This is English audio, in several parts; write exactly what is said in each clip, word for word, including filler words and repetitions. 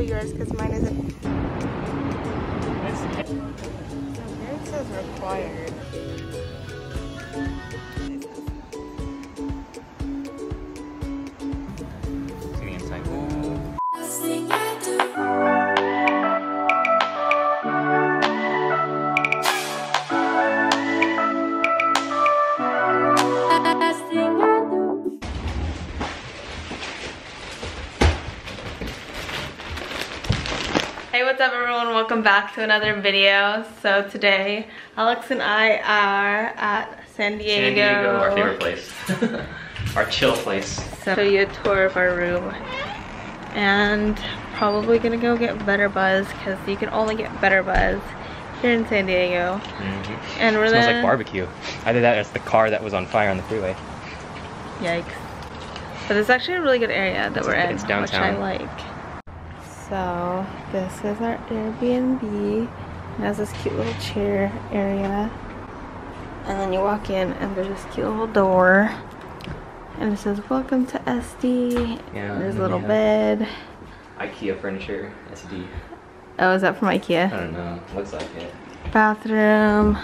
through yours because mine isn't. Okay, it says required. What's up everyone, welcome back to another video. So today Alex and I are at San Diego, San Diego our favorite place, our chill place. So show you a tour of our room and probably gonna go get Better Buzz because you can only get Better Buzz here in San Diego. Mm-hmm. And we're it smells then... like barbecue. Either that or it's the car that was on fire on the freeway. Yikes. But it's actually a really good area that it's, we're in, downtown. Which I like. So this is our Airbnb. It has this cute little chair area. And then you walk in and there's this cute little door. And it says, welcome to S D. Yeah, there's a little bed. IKEA furniture, S D. Oh, is that from IKEA? I don't know, looks like it. Bathroom.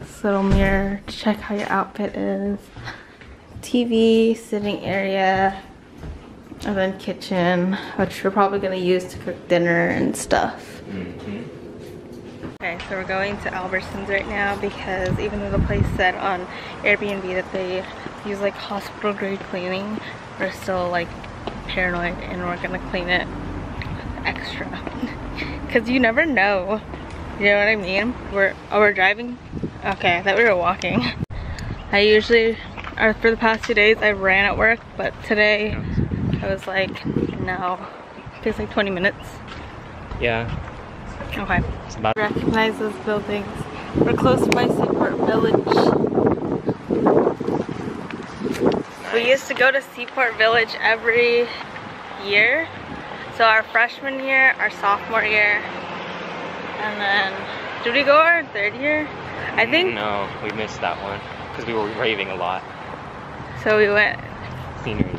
This little mirror to check how your outfit is. T V, sitting area. And then kitchen, which we're probably gonna use to cook dinner and stuff. Mm-hmm. Okay, so we're going to Albertson's right now because even though the place said on Airbnb that they use like hospital grade cleaning, we're still like paranoid and we're gonna clean it extra. Cause you never know, you know what I mean? We're, oh, we're driving? Okay, I thought we were walking. I usually, or for the past two days, I ran at work, but today, yeah. I was like, no. It takes like twenty minutes. Yeah. Okay. It's about recognize those buildings. We're close by Seaport Village. Nice. We used to go to Seaport Village every year. So our freshman year, our sophomore year, and then did we go our third year? I think. No, we missed that one because we were raving a lot. So we went. Senior year.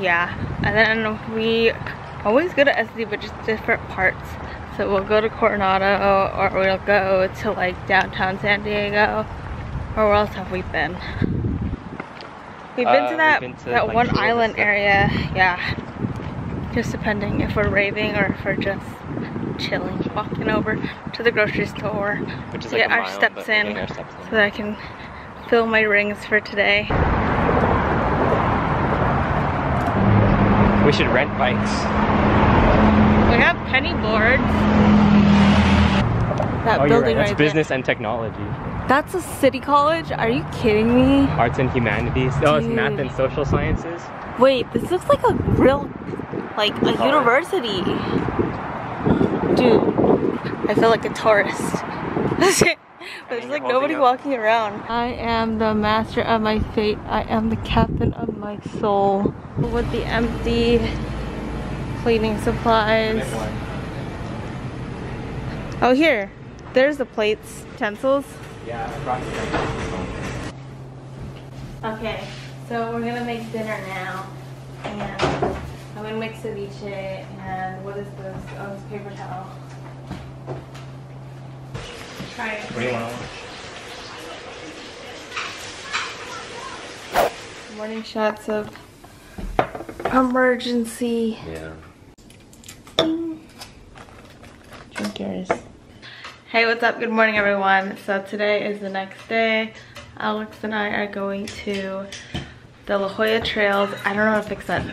Yeah, and then we always go to S D, but just different parts. So we'll go to Coronado, or we'll go to like downtown San Diego, or where else have we been? We've been uh, to that been to that like one island area, yeah. Just depending if we're raving or if we're just chilling, walking over to the grocery store, which is to like get a our, mile, steps in, our steps in, so that I can fill my rings for today. We should rent bikes. We have penny boards. That oh, building right. That's right business there. And technology. That's a city college? Are you kidding me? Arts and humanities. Dude. Oh, it's math and social sciences. Wait, this looks like a real, like a college. University. Dude, I feel like a tourist. There's like nobody up. Walking around. I am the master of my fate. I am the captain of my soul. With the empty cleaning supplies. Oh, here. There's the plates, utensils. Yeah, I brought them. Okay, so we're gonna make dinner now. And I'm gonna make ceviche. And what is this? Oh, it's paper towel. Try it. What do you want to watch? Morning shots of emergency. Yeah. Drink yours. Hey, what's up? Good morning, everyone. So today is the next day. Alex and I are going to the La Jolla Trails. I don't know if it's a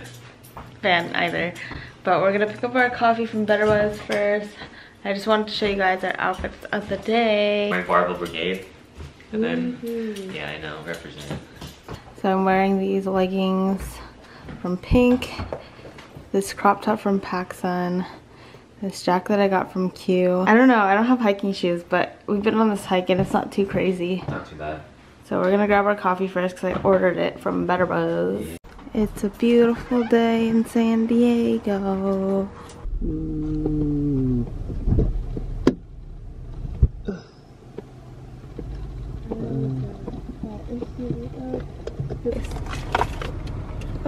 fan either, but we're gonna pick up our coffee from Better Buzz first. I just wanted to show you guys our outfits of the day. My Barbell Brigade, and then, mm-hmm. yeah, I know, represent. So I'm wearing these leggings from Pink, this crop top from PacSun, this jacket I got from Q. I don't know, I don't have hiking shoes, but we've been on this hike and it's not too crazy. Not too bad. So we're gonna grab our coffee first because I ordered it from Better Buzz. Yeah. It's a beautiful day in San Diego. Mm.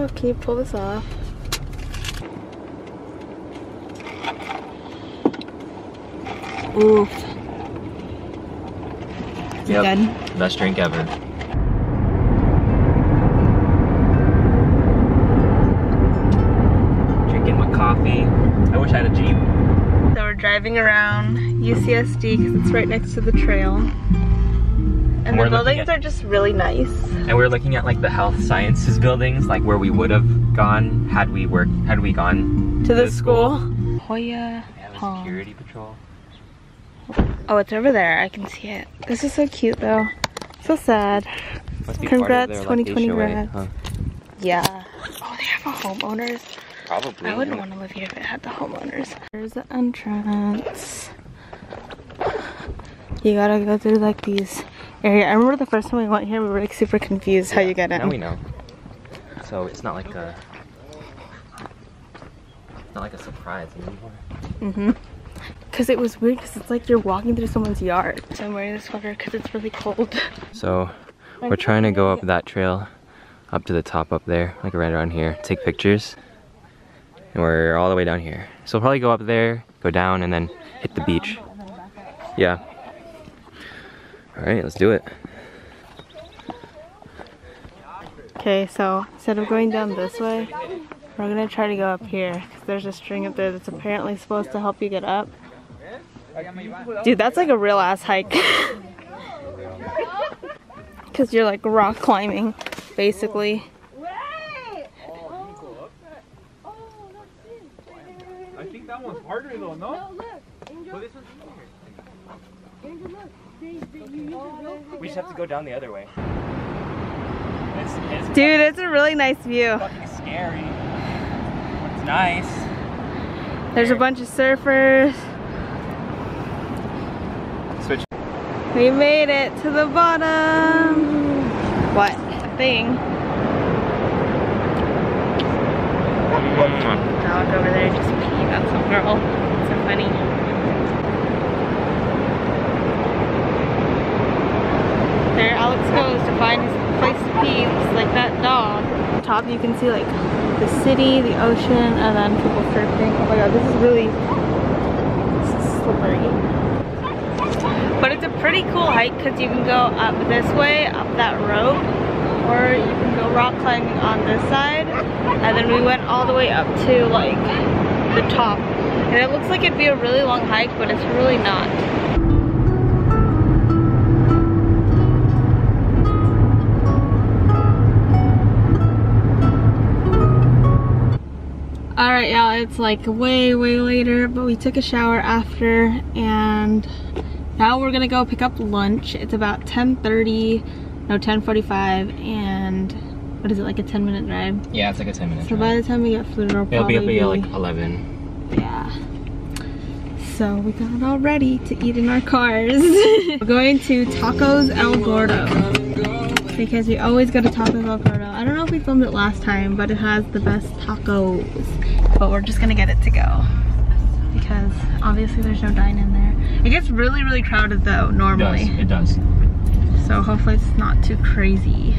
Okay, pull this off. Oof. Is yep. it good? Best drink ever. Drinking my coffee. I wish I had a Jeep. So we're driving around U C S D because it's right next to the trail. And, and the buildings at, are just really nice. And we're looking at like the health sciences buildings, like where we would have gone had we worked, had we gone to, to the school. school. Jolla. Yeah, the security patrol. Oh, it's over there. I can see it. This is so cute though. So sad. Congrats, twenty twenty grads. Huh? Yeah. Oh, they have a homeowners. Probably. I wouldn't yeah. want to live here if it had the homeowners. There's the entrance. You gotta go through like these. Area. I remember the first time we went here, we were like super confused yeah, how you get in. Now we know. So it's not like a, not like a surprise anymore. Mm-hmm. Because it was weird because it's like you're walking through someone's yard. So I'm wearing this sweater because it's really cold. So we're trying to go up that trail, up to the top up there, like right around here, take pictures. And we're all the way down here. So we'll probably go up there, go down, and then hit the beach. Yeah. Alright, let's do it. Okay, so instead of going down this way, we're gonna try to go up here. Cause there's a string up there that's apparently supposed to help you get up. Dude, that's like a real ass hike. Cause you're like rock climbing, basically. I think that one's harder though, no? No, look. We just have to go down the other way. It's, it's Dude, it's a really nice view. It's fucking scary. It's nice. There's a bunch of surfers. Switch. We made it to the bottom. What? A thing. That dog over there just peed. That's a girl. It's so funny. There Alex goes to find his place to pee, just like that dog. On top you can see like the city, the ocean, and then people surfing. Oh my god, this is really slippery. But it's a pretty cool hike because you can go up this way, up that rope, or you can go rock climbing on this side. And then we went all the way up to like the top. And it looks like it'd be a really long hike, but it's really not. Alright y'all, it's like way, way later, but we took a shower after and now we're gonna go pick up lunch. It's about ten thirty, no ten forty-five, and what is it, like a ten minute drive? Yeah, it's like a ten minute so drive. So by the time we get food, it'll, it'll probably be, be like eleven. Yeah. So we got it all ready to eat in our cars. We're going to Tacos El Gordo. Because we always go to Tacos El Gordo. I don't know if we filmed it last time, but it has the best tacos. But we're just gonna get it to go. Because obviously there's no dine in there. It gets really, really crowded though, normally. It does, it does. So hopefully it's not too crazy.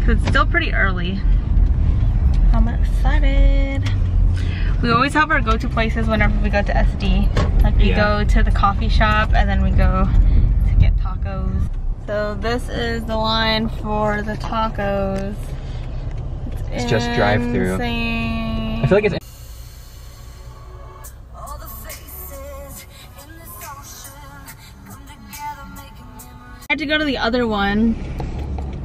Because it's still pretty early. I'm excited. We always have our go-to places whenever we go to S D. Like we yeah. go to the coffee shop and then we go to get tacos. So this is the line for the tacos. It's, it's just drive through. I feel like it's all the faces in this ocean come together making memories. I had to go to the other one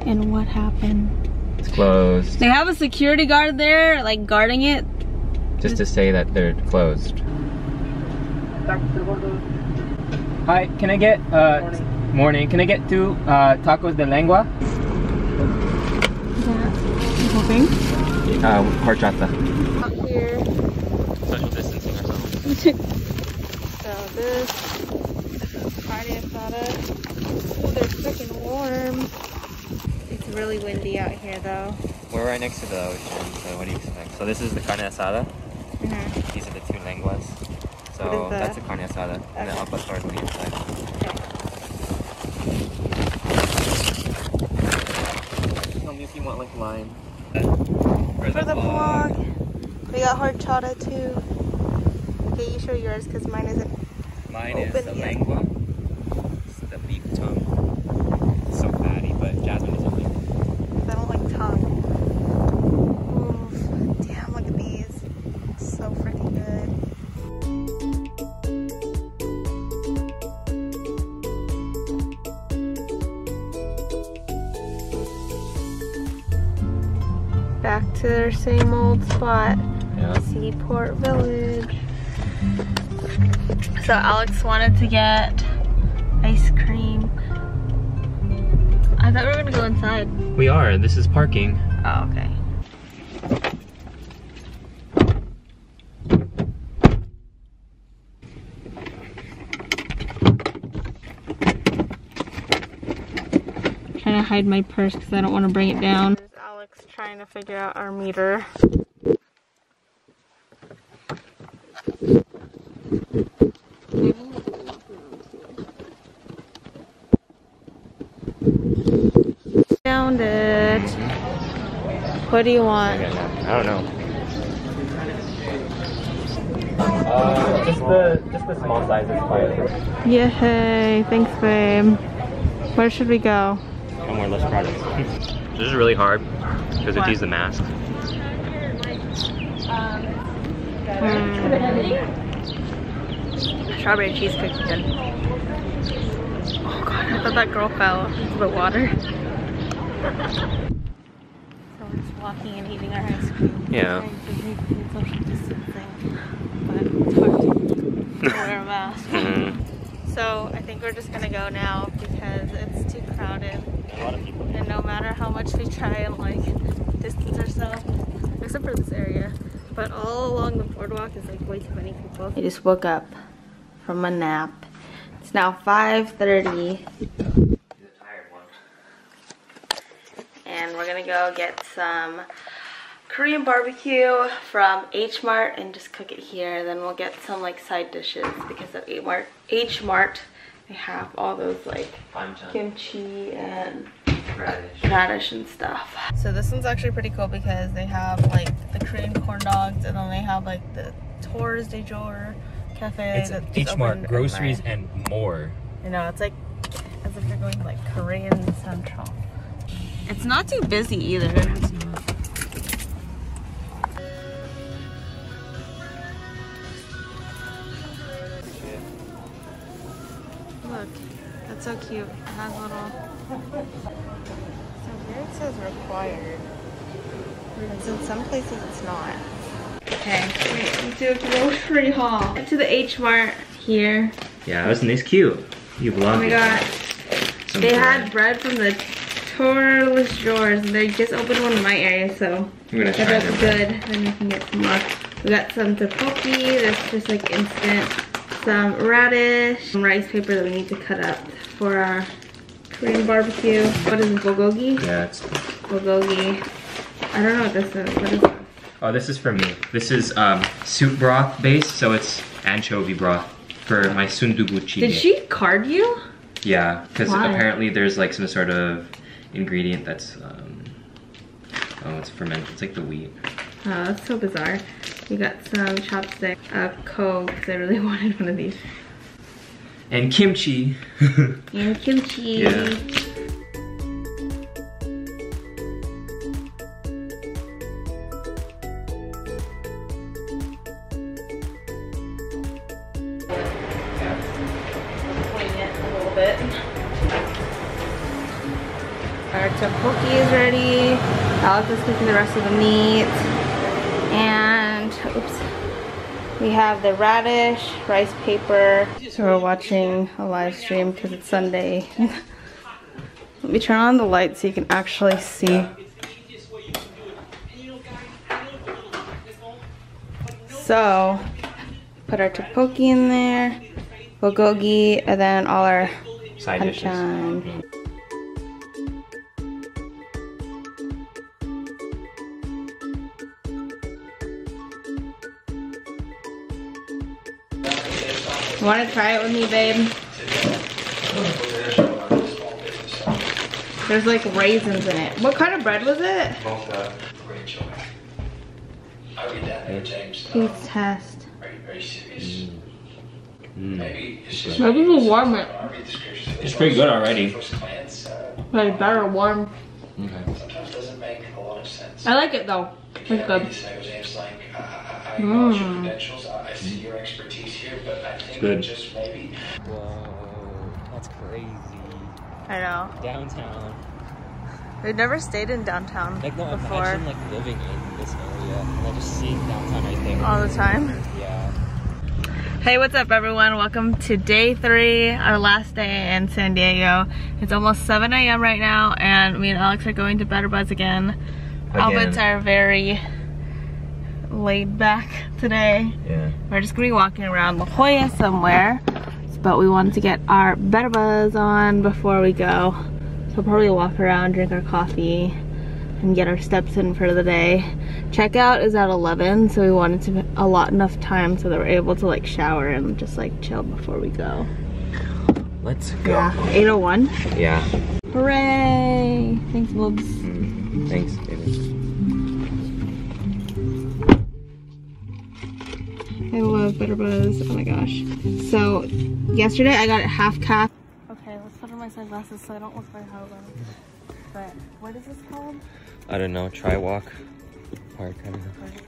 and what happened? It's closed. They have a security guard there like guarding it. Just to say that they're closed. Hi, can I get uh Morning. Can I get two uh, tacos de lengua? Is that hoping? Uh, horchata. Out here. Social distancing ourselves. So this is carne asada. Ooh, they're freaking warm. It's really windy out here though. We're right next to the ocean, so what do you expect? So this is the carne asada. Mm-hmm. These are the two lenguas. So the... that's the carne asada. Okay. And the alpacor on the inside. If you want like lime. For the vlog, we got horchata too. Okay, you show yours because mine isn't Mine open is the yet. Lengua. It's the beef tongue. It's so fatty, but Jasmine doesn't like it. I don't like tongue. Oof. Damn, look at these. It's so freaking good. Back to their same old spot, yeah. Seaport Village. So Alex wanted to get ice cream. I thought we were gonna go inside. We are, this is parking. Oh, okay. I'm trying to hide my purse because I don't want to bring it down. Trying to figure out our meter. Found it. What do you want? I don't know. Uh, just the just the small size is fine. Yay! Thanks, babe. Where should we go? Somewhere less crowded. This is really hard because we have to use the mask. Mm. Strawberry cheesecake again. Oh god, I thought that girl fell into the water. So we're just walking and eating our ice cream. Yeah. We need to do social distancing, but it's hard to wear a mask. Mm-hmm. So I think we're just gonna go now because it's too crowded. A lot of people. And no matter how much we try and like distance ourselves, except for this area, but all along the boardwalk is like way too many people. I just woke up from a nap. It's now five thirty. He's a tired one. And we're gonna go get some Korean barbecue from H Mart and just cook it here. Then we'll get some like side dishes because at H Mart, H Mart. They have all those like kimchi and radish. radish and stuff. So this one's actually pretty cool because they have like the Korean corn dogs and then they have like the Tours de Jour Cafe. It's that's H Mart groceries and more. You know, it's like as if you're going to like Korean Central. It's not too busy either. It's not. Look, that's so cute. It has little. So here it says required. Because in some places it's not. Okay, wait, let's do a grocery haul. Get to the H Mart here. Yeah, wasn't this cute? You vlogged. Oh my god. Some they bread. had bread from the Tours de Jour. They just opened one in my area, so I'm gonna if try that's them. good, then we can get some more. We got some tteokbokki. That's just like instant. Some radish, some rice paper that we need to cut up for our Korean barbecue. What is it, bulgogi? Yeah, it's bulgogi. I don't know what this is. What is it? Oh, this is for me. This is um, soup broth based, so it's anchovy broth for my sundubu jjigae. Did she card you? Yeah, because apparently there's like some sort of ingredient that's, um, oh, it's fermented. It's like the wheat. Oh, that's so bizarre. We got some chopstick of Coke because I really wanted one of these. And kimchi. and kimchi. Yeah. Wing it a little bit. Our tteokbokki is ready. Alex is cooking the rest of the meat. And oops, we have the radish, rice paper. So we're watching a live stream because it's Sunday. Let me turn on the light so you can actually see. So put our tteokbokki in there, bulgogi, and then all our side banchan. dishes. Want to try it with me, babe? There's like raisins in it. What kind of bread was it? Mocha. Great choice. I read that. James. Please test. Are very, very serious. Mm. Mm. Maybe it's just maybe we'll warm it. It's pretty good already. But better warm. Okay. Sometimes doesn't make a lot of sense. I like it though. It's good. Like, I acknowledge your credentials. I see your expertise here, but I think it just maybe. Whoa, that's crazy. I know. Downtown. We've never stayed in downtown like, no, before. Imagine like living in this area and then just seeing downtown right there. All the time. Yeah. Hey, what's up everyone? Welcome to day three, our last day in San Diego. It's almost seven A M right now and me and Alex are going to Better Buzz again. again. Alberts are very laid back today. Yeah. We're just gonna be walking around La Jolla somewhere, but we wanted to get our Better Buzz on before we go. So we'll probably walk around, drink our coffee, and get our steps in for the day. Checkout is at eleven, so we wanted to allot enough time so that we're able to like shower and just like chill before we go. Let's go. Yeah, eight oh one? Yeah. Hooray! Thanks, Bubs. Mm-hmm. Thanks, baby. I love Better Buzz. Oh my gosh. So, yesterday I got it half cast. Okay, let's put on my sunglasses so I don't look like Halloween. But what is this called? I don't know, try walk. Park, I don't know.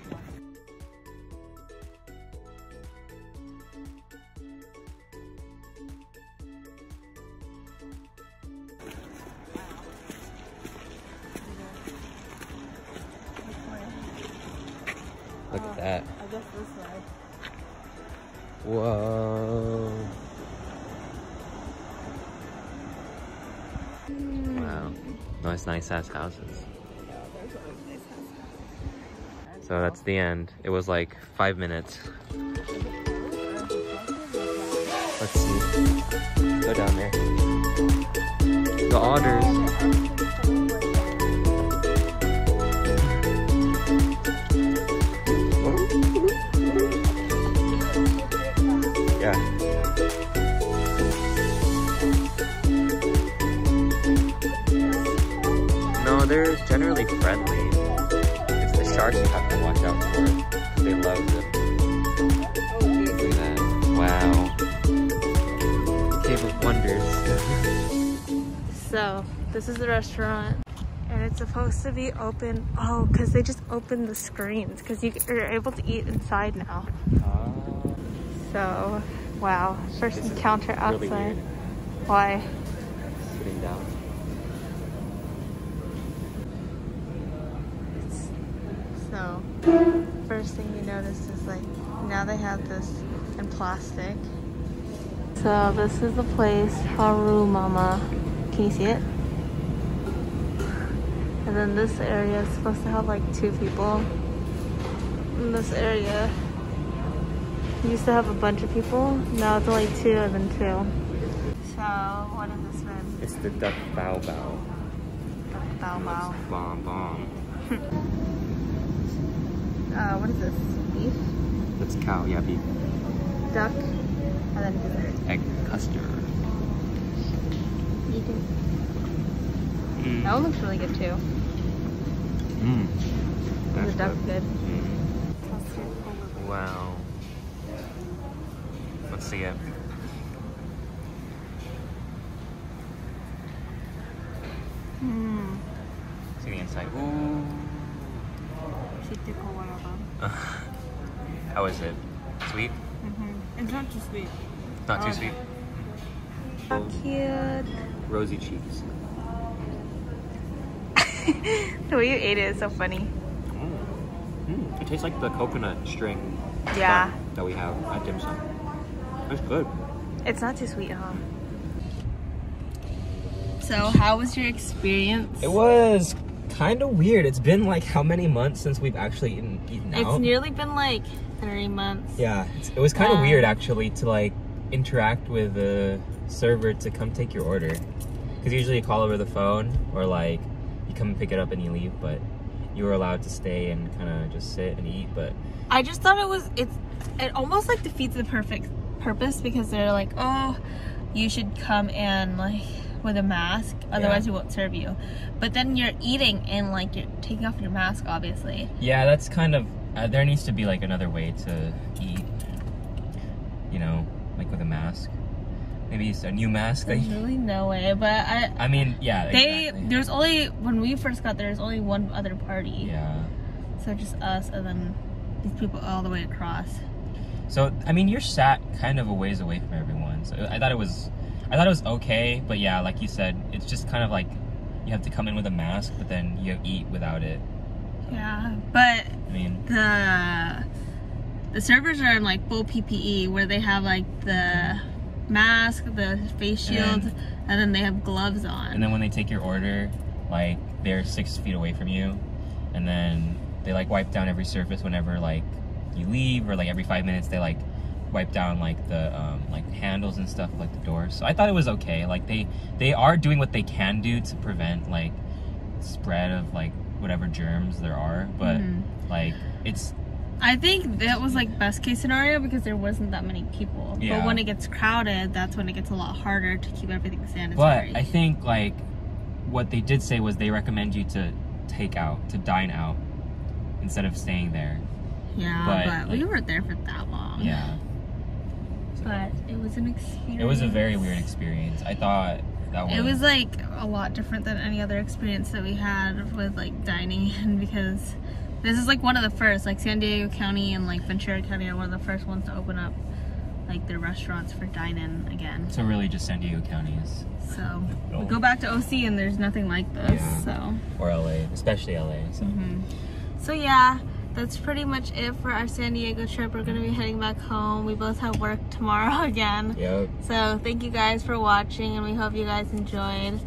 Look at that. I guess this way. Whoa. Wow. Nice, nice ass houses. So that's the end. It was like five minutes. Let's see. Go down there. The otters. They're generally friendly. It's the sharks you have to watch out for. They love them. Look at that. Wow. Cave of Wonders. So, this is the restaurant. And it's supposed to be open. Oh, because they just opened the screens. Because you're able to eat inside now. Oh. So, wow. First this encounter outside. Really why? Sitting down. So, first thing you notice is like, now they have this in plastic. So this is the place, Harumama. Can you see it? And then this area is supposed to have like two people. In this area, you used to have a bunch of people. Now it's only two and then two. So, what is this one? It's the duck bao bao. Duck bao bao. Bomb bomb. Uh, what is this? Beef? That's cow, yeah, beef. Duck, and then dessert. Egg custard. You can... mm. That one looks really good too. Mmm. The duck's good. good. Mm. Wow. Let's see it. Mmm. See the inside. Ooh. How is it? Sweet? Mm-hmm. It's not too sweet. Not too okay. sweet? How cute. Rosy cheeks. The way you ate it is so funny. Mm. Mm. It tastes like the coconut string yeah. that, that we have at dim sum. It's good. It's not too sweet, huh? So how was your experience? It was kind of weird. It's been like how many months since we've actually eaten, eaten out? It's nearly been like three months. Yeah, it's, it was kind of um, weird actually to like interact with the server to come take your order. Because usually you call over the phone or like you come and pick it up and you leave, but you were allowed to stay and kind of just sit and eat. But I just thought it was, it's, it almost like defeats the perfect purpose because they're like, oh, you should come and like with a mask, otherwise yeah. we won't serve you. But then you're eating and like you're taking off your mask, obviously. Yeah, that's kind of, uh, there needs to be like another way to eat. you know, like with a mask. Maybe it's a new mask. There's like, really no way, but I. I mean, yeah. They exactly. There's only when we first got there. There's only one other party. Yeah. So just us and then these people all the way across. So I mean, you're sat kind of a ways away from everyone. So I thought it was, I thought it was okay. But yeah, like you said, it's just kind of like you have to come in with a mask, but then you eat without it. Yeah, but I mean the the servers are in like full P P E where they have like the mask, the face shield, and then, and then they have gloves on. And then when they take your order, like they're six feet away from you, and then they like wipe down every surface whenever like you leave, or like every five minutes they like wipe down like the um, like handles and stuff, like the doors. So I thought it was okay. Like they they are doing what they can do to prevent like spread of like whatever germs there are, but mm-hmm. like it's. I think that was like best case scenario because there wasn't that many people. Yeah. But when it gets crowded, that's when it gets a lot harder to keep everything sanitary. But I think like what they did say was they recommend you to take out, to dine out instead of staying there. Yeah, but, but like, we weren't there for that long. Yeah. So, but it was an experience. It was a very weird experience. I thought that one. It was like a lot different than any other experience that we had with like dining in, because this is like one of the first, like San Diego County and like Ventura County are one of the first ones to open up like their restaurants for dine-in again. So really just San Diego County is. So we go back to O C and there's nothing like this, yeah. So. Or L A, especially L A, so. Mm-hmm. So yeah, that's pretty much it for our San Diego trip. We're gonna be heading back home. We both have work tomorrow again. Yep. So thank you guys for watching and we hope you guys enjoyed.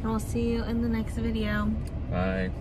And we'll see you in the next video. Bye.